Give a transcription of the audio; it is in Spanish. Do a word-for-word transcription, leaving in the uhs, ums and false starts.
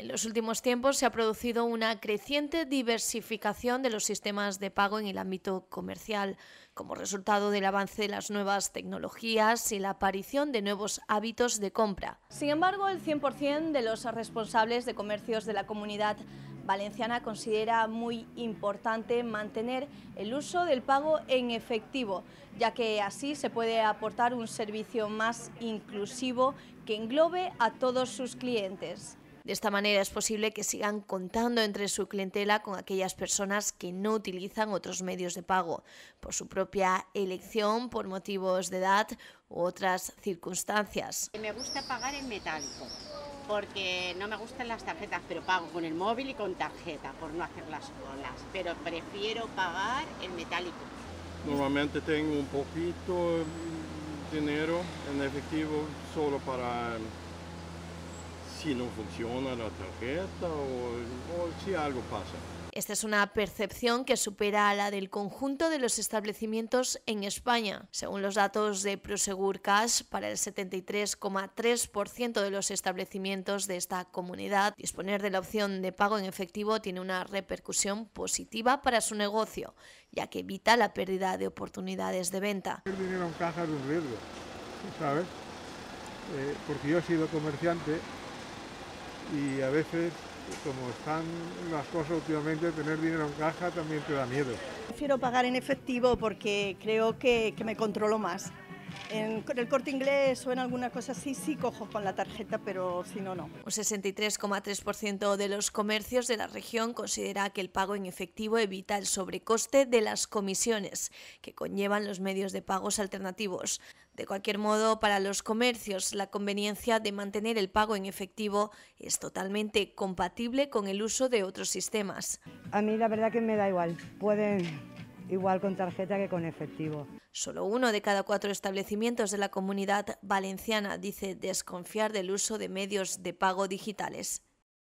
En los últimos tiempos se ha producido una creciente diversificación de los sistemas de pago en el ámbito comercial, como resultado del avance de las nuevas tecnologías y la aparición de nuevos hábitos de compra. Sin embargo, el cien por cien de los responsables de comercios de la Comunidad Valenciana considera muy importante mantener el uso del pago en efectivo, ya que así se puede aportar un servicio más inclusivo que englobe a todos sus clientes. De esta manera es posible que sigan contando entre su clientela con aquellas personas que no utilizan otros medios de pago, por su propia elección, por motivos de edad u otras circunstancias. Me gusta pagar en metálico, porque no me gustan las tarjetas, pero pago con el móvil y con tarjeta, por no hacer las colas, pero prefiero pagar en metálico. Normalmente tengo un poquito de dinero en efectivo solo para... si no funciona la tarjeta o, o si algo pasa. Esta es una percepción que supera a la del conjunto de los establecimientos en España. Según los datos de ProSegur Cash, para el setenta y tres coma tres por ciento de los establecimientos de esta comunidad, disponer de la opción de pago en efectivo tiene una repercusión positiva para su negocio, ya que evita la pérdida de oportunidades de venta. El dinero en caja es un riesgo, ¿sabes? Eh, porque yo he sido comerciante. Y a veces, como están las cosas últimamente, tener dinero en caja también te da miedo. Prefiero pagar en efectivo porque creo que, que me controlo más. En el Corte Inglés o en alguna cosa así, sí cojo con la tarjeta, pero si no, no. Un sesenta y tres coma tres por ciento de los comercios de la región considera que el pago en efectivo evita el sobrecoste de las comisiones que conllevan los medios de pagos alternativos. De cualquier modo, para los comercios, la conveniencia de mantener el pago en efectivo es totalmente compatible con el uso de otros sistemas. A mí la verdad que me da igual, pueden... igual con tarjeta que con efectivo. Solo uno de cada cuatro establecimientos de la Comunidad Valenciana dice desconfiar del uso de medios de pago digitales.